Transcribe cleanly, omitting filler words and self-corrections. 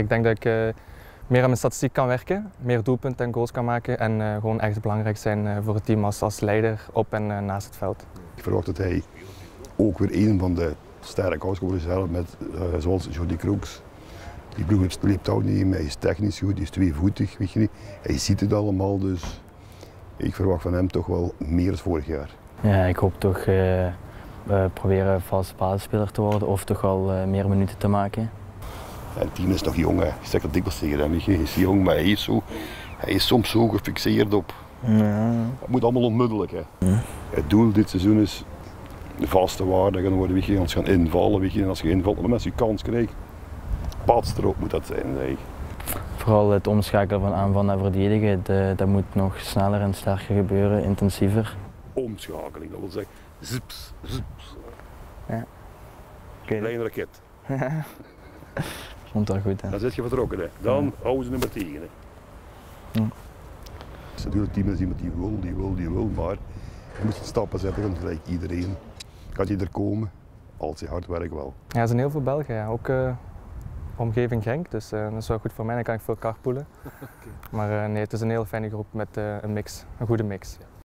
Ik denk dat ik meer aan mijn statistiek kan werken, meer doelpunten en goals kan maken en gewoon echt belangrijk zijn voor het team als leider op en naast het veld. Ik verwacht dat hij ook weer een van de sterke oudschoolers helpt, zoals Jordy Crooks. Die ploeg sleept ook niet mee, hij is technisch goed, hij is tweevoetig, weet je niet. Hij ziet het allemaal, dus ik verwacht van hem toch wel meer dan vorig jaar. Ja, ik hoop toch proberen vaste basisspeler te worden of toch al meer minuten te maken. En Tien is nog jong, hè. Ik zeg dat dikwijls tegen hem. Hij is jong, maar hij is soms zo gefixeerd op. Ja. Het moet allemaal onmiddellijk. Hè. Ja. Het doel dit seizoen is de vaste waarde gaan worden. Je gaan invallen. En als je invalt, op de mensen die kans krijgt, paadstrook moet dat zijn. Hè. Vooral het omschakelen van aanval naar verdedigen, dat moet nog sneller en sterker gebeuren, intensiever. Omschakeling, dat wil zeggen zips, zips. Ja. Klein raket. Ja. Komt daar goed, hè? Dan zit je vertrokken, hè. Dan houden ze nummer tegen. Hè. Ja. Het is natuurlijk een team iemand die wil, maar je moet stappen zetten, want gelijk iedereen gaat hier komen, als je hard werkt wel. Ja, er zijn heel veel Belgen, ja. Ook omgeving Genk, dus dat is wel goed voor mij, dan kan ik veel carpoolen. Okay. Maar nee, het is een heel fijne groep met een goede mix.